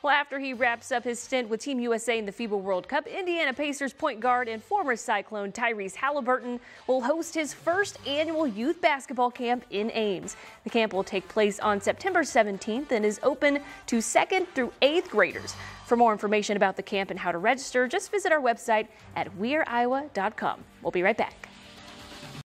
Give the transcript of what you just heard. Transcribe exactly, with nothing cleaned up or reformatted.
Well, after he wraps up his stint with Team U S A in the FIBA World Cup, Indiana Pacers point guard and former Cyclone Tyrese Haliburton will host his first annual youth basketball camp in Ames. The camp will take place on September seventeenth and is open to second through eighth graders. For more information about the camp and how to register, just visit our website at wear iowa dot com. We'll be right back.